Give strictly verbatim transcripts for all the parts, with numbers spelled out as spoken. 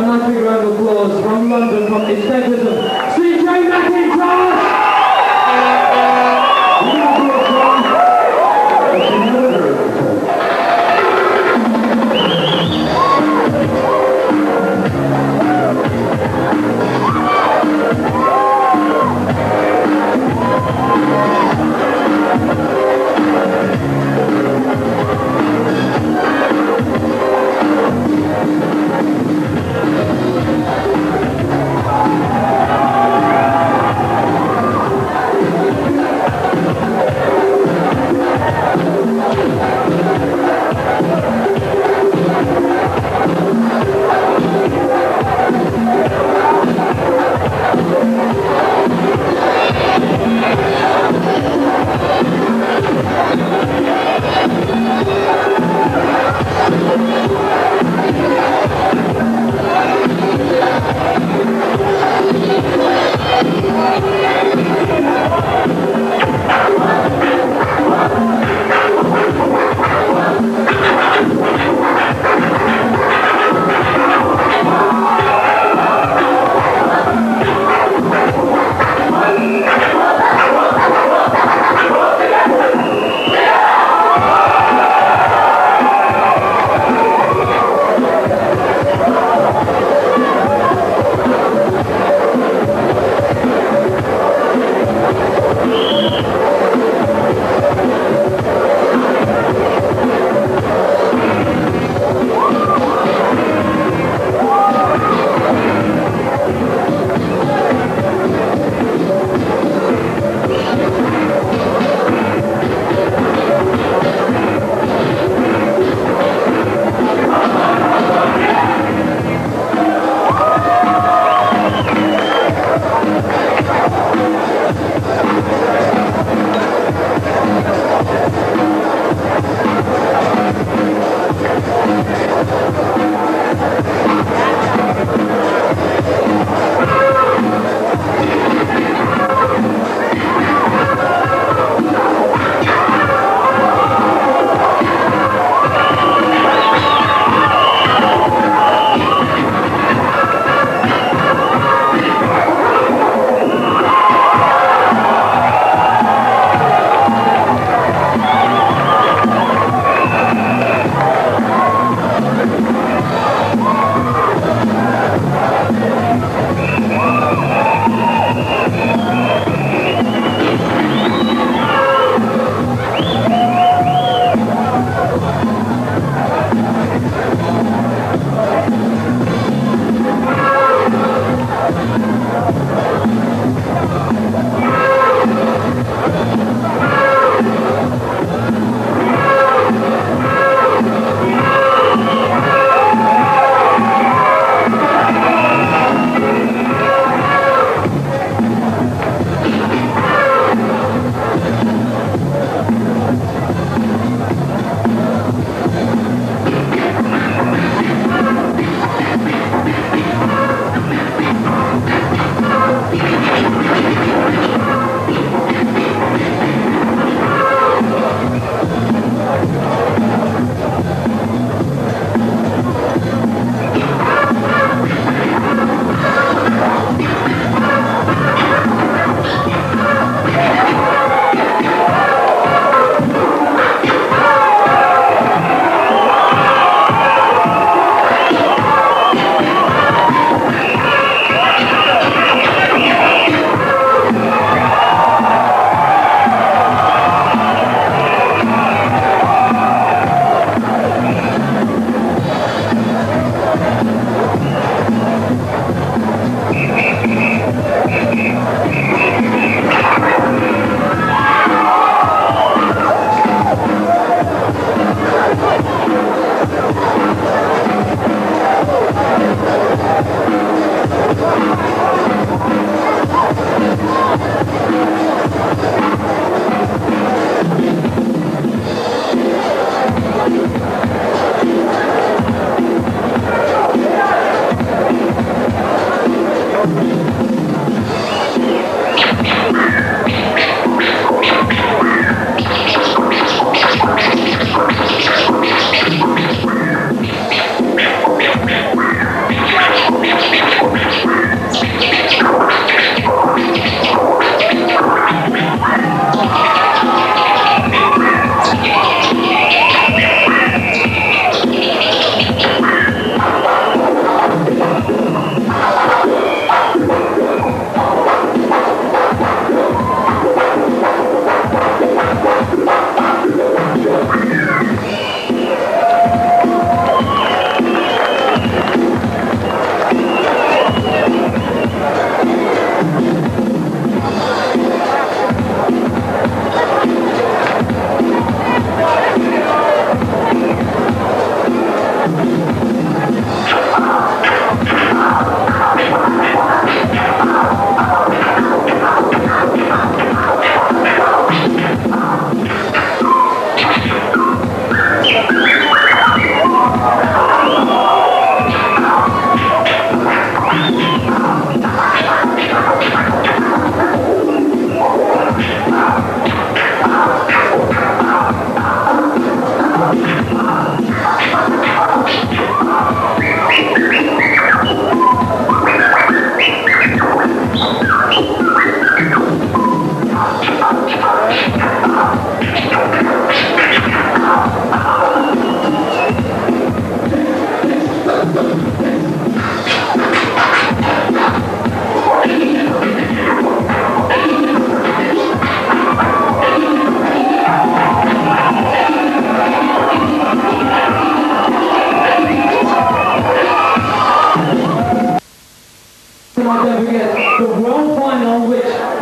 A big round of applause from London, from escapism. C J McIntosh! Thank you.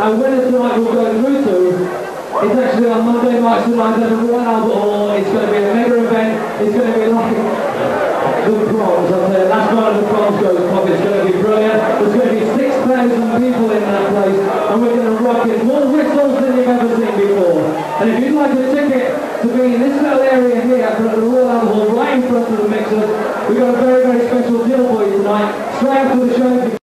and winner tonight will go through to, it's actually on Monday, March the ninth at the Royal Albert Hall. It's going to be a mega event. It's going to be like the bronze, I'll tell you. That's one of the bronze goes pop. It's going to be brilliant. There's going to be six thousand people in that place, and we're going to rock it. More whistles than you've ever seen before. And if you'd like a ticket to be in this little area here at the Royal Albert Hall, right in front of the mixers, we've got a very, very special deal for you tonight. Straight after the show.